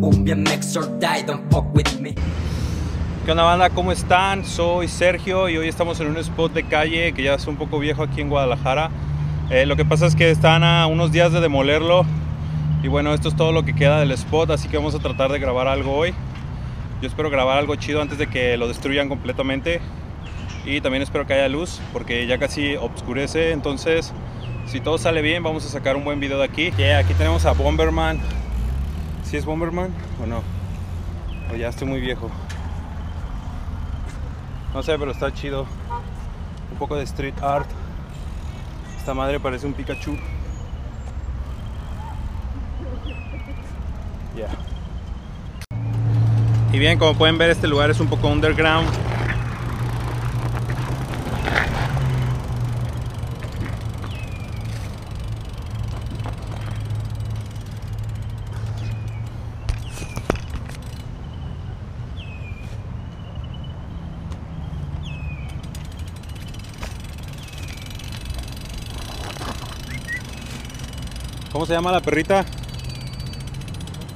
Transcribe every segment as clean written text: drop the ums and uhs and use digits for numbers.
boom boom, BMX or die, don't fuck with me. ¿Qué onda, banda? ¿Cómo están? Soy Sergio y hoy estamos en un spot de calle que ya es un poco viejo aquí en Guadalajara. Lo que pasa es que están a unos días de demolerlo y bueno, esto es todo lo que queda del spot, así que vamos a tratar de grabar algo hoy. Yo espero grabar algo chido antes de que lo destruyan completamente y también espero que haya luz porque ya casi oscurece, entonces si todo sale bien vamos a sacar un buen video de aquí. Yeah, aquí tenemos a Bomberman. ¿Sí es Bomberman o no? O ya estoy muy viejo. No sé, pero está chido. Un poco de street art. Esta madre parece un Pikachu. Yeah. Y bien, como pueden ver, este lugar es un poco underground. ¿Cómo se llama la perrita?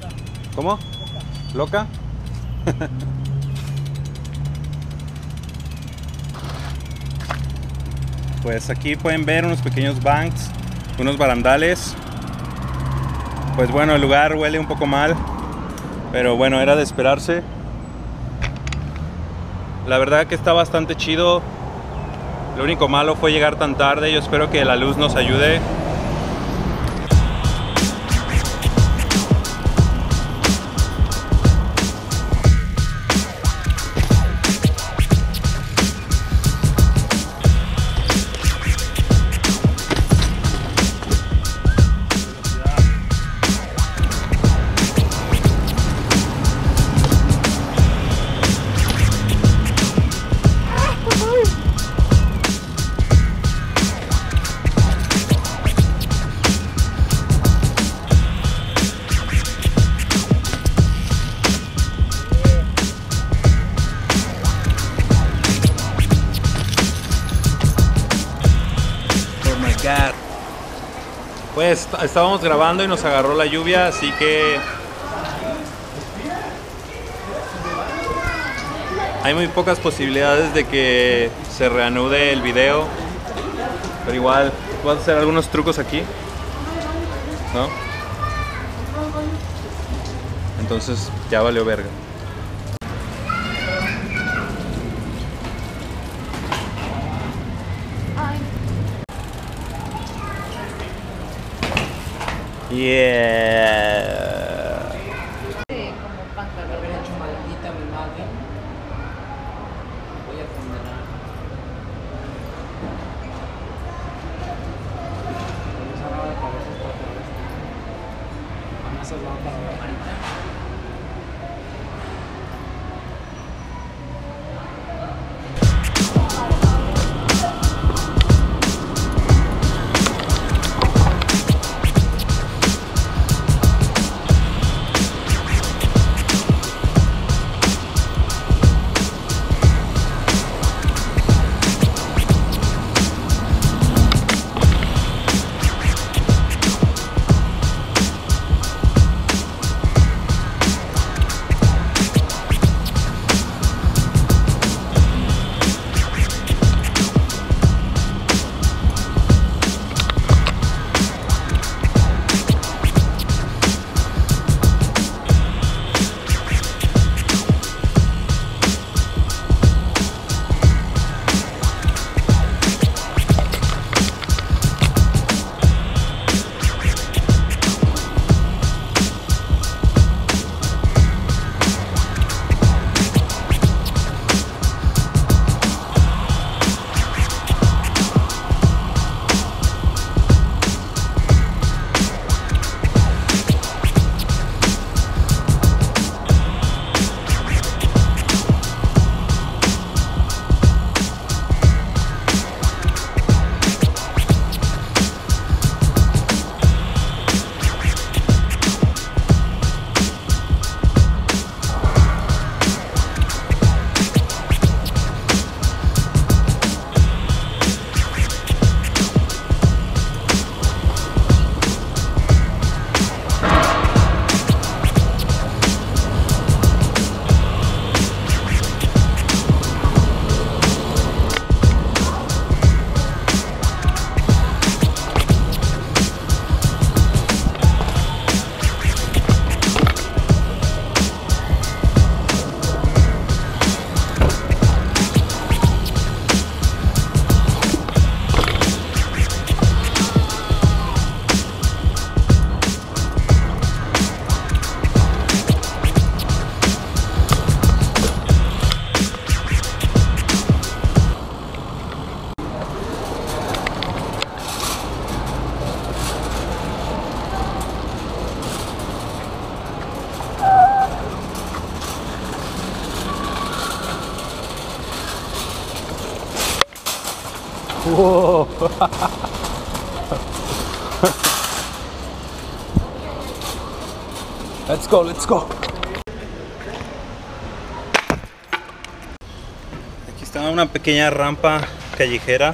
Loca. ¿Cómo? Loca. ¿Loca? Pues aquí pueden ver unos pequeños banks, unos barandales. Pues bueno, el lugar huele un poco mal, pero bueno, era de esperarse. La verdad que está bastante chido. Lo único malo fue llegar tan tarde. Yo espero que la luz nos ayude. Pues estábamos grabando y nos agarró la lluvia, así que hay muy pocas posibilidades de que se reanude el video, pero igual voy a hacer algunos trucos aquí, ¿no? Entonces ya valió verga. Yeah. Como pata le hubiera hecho maldita a mi madre. Voy a condenar. Van a salvar para la marita. ¡Wow! Let's go, let's go. Aquí está una pequeña rampa callejera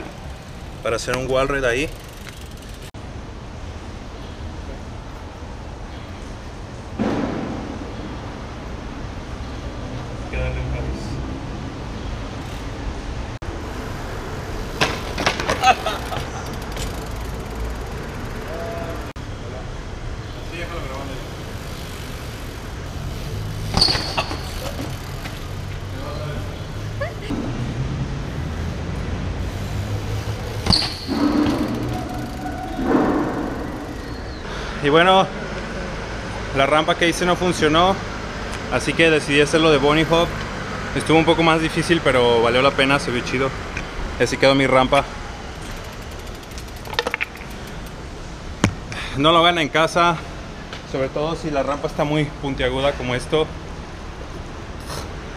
para hacer un wall ride ahí. Y bueno, la rampa que hice no funcionó, así que decidí hacerlo de bunny hop. Estuvo un poco más difícil, pero valió la pena, se vio chido. Así quedó mi rampa. No lo hagan en casa, sobre todo si la rampa está muy puntiaguda como esto.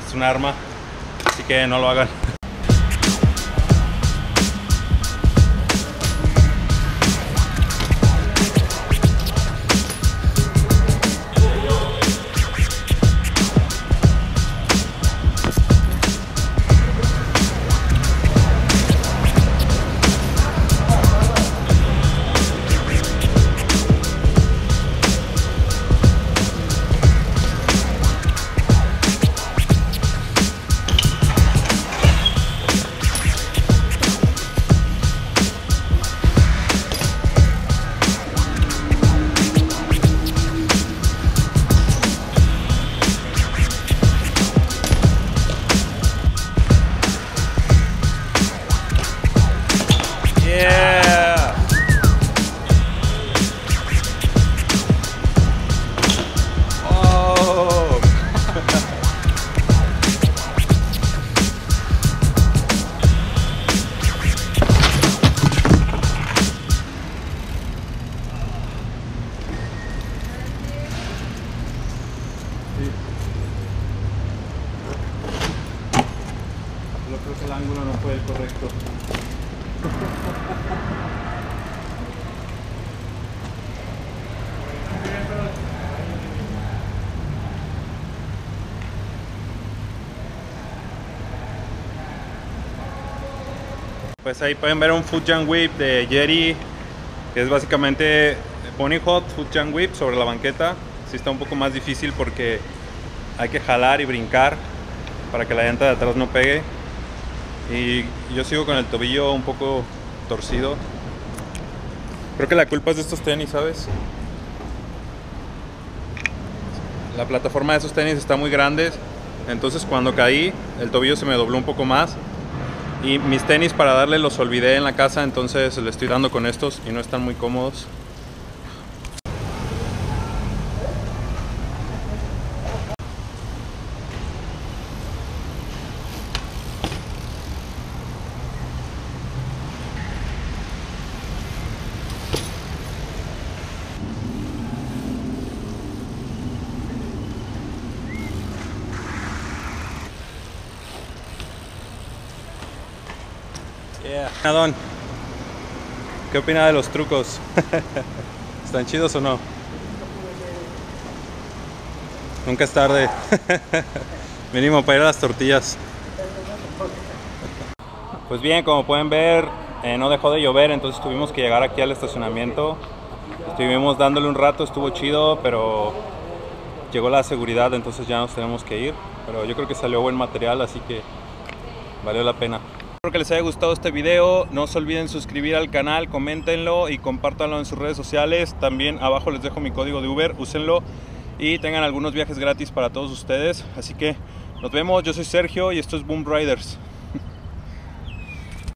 Es un arma, así que no lo hagan. El ángulo no fue el correcto. Pues ahí pueden ver un foot jump whip de Jerry, que es básicamente pony hop, foot jump whip sobre la banqueta. Sí está un poco más difícil porque hay que jalar y brincar para que la llanta de atrás no pegue. Y yo sigo con el tobillo un poco torcido. Creo que la culpa es de estos tenis, ¿sabes? La plataforma de esos tenis está muy grande. Entonces cuando caí, el tobillo se me dobló un poco más. Y mis tenis para darle los olvidé en la casa. Entonces le estoy dando con estos y no están muy cómodos. Adón, ¿qué opina de los trucos? ¿Están chidos o no? Nunca es tarde. Mínimo para ir a las tortillas. Pues bien, como pueden ver, no dejó de llover, entonces tuvimos que llegar aquí al estacionamiento. Estuvimos dándole un rato, estuvo chido, pero llegó la seguridad, entonces ya nos tenemos que ir. Pero yo creo que salió buen material, así que valió la pena. Espero que les haya gustado este video, no se olviden suscribir al canal, coméntenlo y compártanlo en sus redes sociales. También abajo les dejo mi código de Uber, úsenlo y tengan algunos viajes gratis para todos ustedes. Así que nos vemos, yo soy Sergio y esto es Boom Riders.